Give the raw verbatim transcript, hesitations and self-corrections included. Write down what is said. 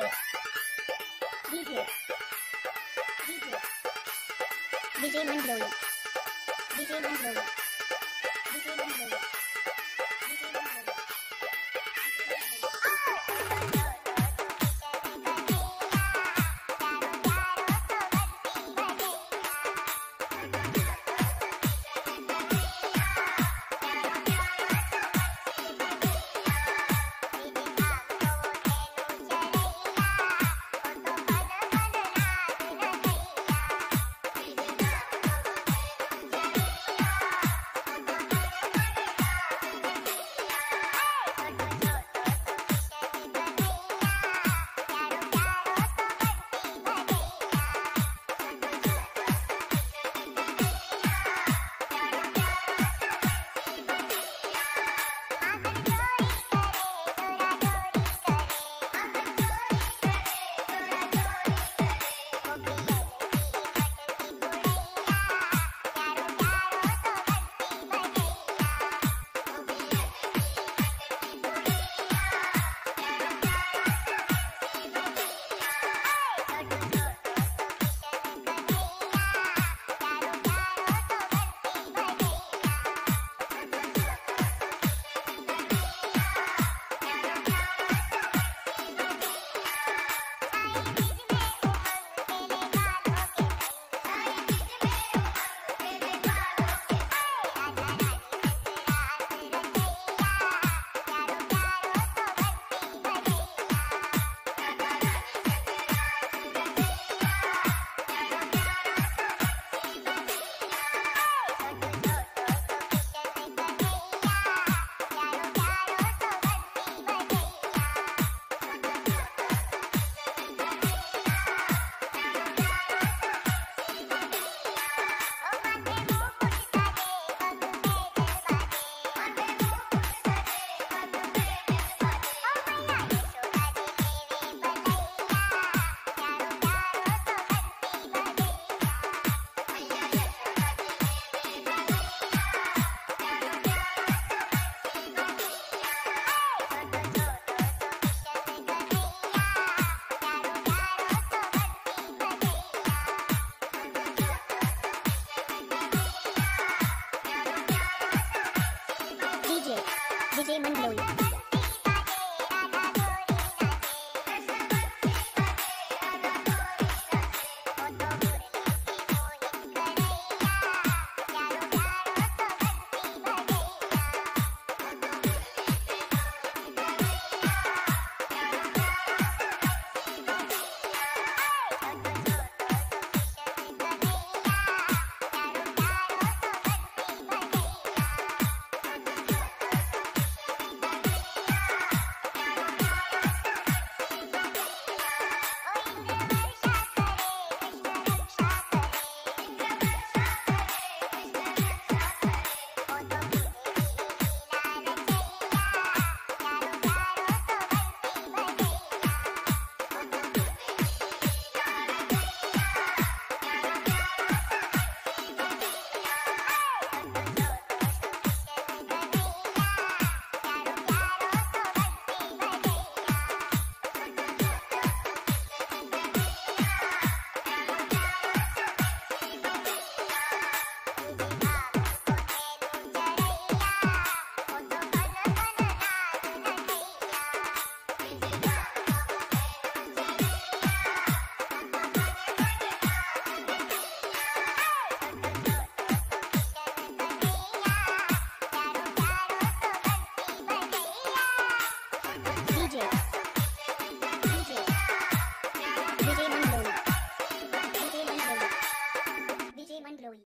Video. Video. Video. Vijay Mandloia. Vijay Mandloia. Vijay Mandloia. Vijay Mandloia.